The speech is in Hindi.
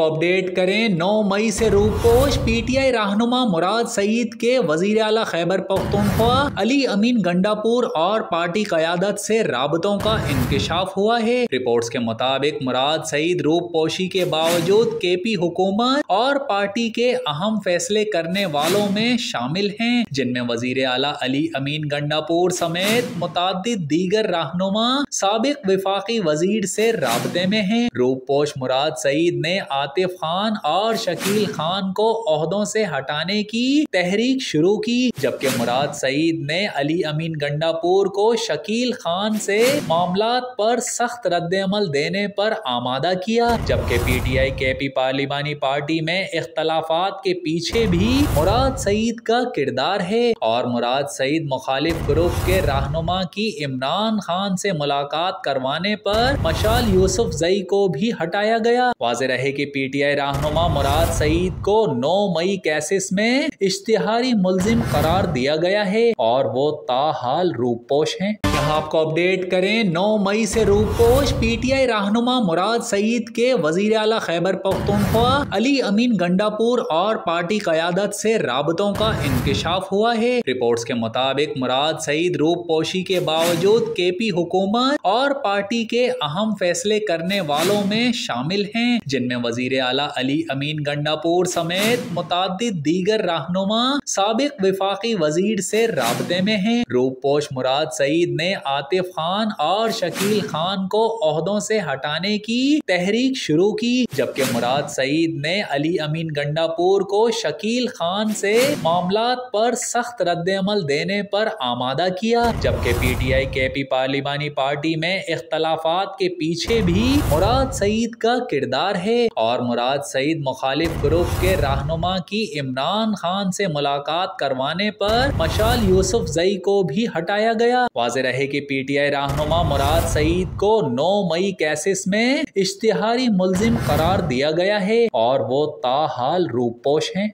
आपको अपडेट करें, 9 मई से रूपोश PTI रहनुमा मुराद सईद के वजीर आला खैबर पख्तुनख्वा अली अमीन गंडापुर और पार्टी क़यादत से राबतों का इंकशाफ हुआ है। रिपोर्ट्स के मुताबिक मुराद सईद रूपोशी के बावजूद KP हुकूमत और पार्टी के अहम फैसले करने वालों में शामिल हैं, जिनमें वजीर आला अली अमीन गंडापुर समेत मुताद्दिद दीगर रहनुमा साबिक विफाकी वजीर से राबते में हैं। रूपोश मुराद सईद ने आतिफ खान और शकील खान को ओहदों से हटाने की तहरीक शुरू की, जबकि मुराद सईद ने अली अमीन गंडापुर को शकील खान से मामलात पर सख्त रद्देअमल देने पर आमादा किया, जबकि PTI KP पार्लिमानी पार्टी में इख्तलाफात के पीछे भी मुराद सईद का किरदार है और मुराद सईद मुखालिफ ग्रुप के रहनुमा की इमरान खान से मुलाकात करवाने पर मशाल यूसुफ जई को भी हटाया गया। वाज़े रहे कि PTI रहनुमा मुराद सईद को 9 मई केसेस में इश्तिहारी मुल्जिम करार दिया गया है और वो ताहाल रूपोश हैं। यहाँ आपको अपडेट करें, 9 मई से रूपोश PTI रहनुमा मुराद सईद के वजीर आला खैबर पख्तूनख्वा अली अमीन गंडापुर और पार्टी क़यादत से राबतों का इंकशाफ हुआ है। रिपोर्ट्स के मुताबिक मुराद सईद रूपोशी के बावजूद KP हुकूमत और पार्टी के अहम फैसले करने वालों में शामिल हैं, जिनमें वजीर आला अली अमीन गंडापुर समेत मुताद्दिद दीगर रहनुमा साबिक विफाकी वजीर से राबते में हैं। रूपोश मुराद सईद ने आतिफ खान और शकील खान को ओहदों से हटाने की तहरीक शुरू की, जबकि मुराद सईद ने अली अमीन गंडापुर को शकील खान से मामलात पर सख्त रद्देअमल देने पर आमादा किया, जबकि PTI KP पार्लिमानी पार्टी में इख्तलाफात के पीछे भी मुराद सईद का किरदार है और मुराद सईद मुखालिफ ग्रुप के रहनुमा की इमरान खान से मुलाकात करवाने पर मशाल यूसुफ जई को भी हटाया गया। वाज़े रहे कि PTI रहनुमा मुराद सईद को 9 मई केसेस में इश्तिहारी मुल्जिम करार दिया गया है और वो ताहाल रूपोश हैं।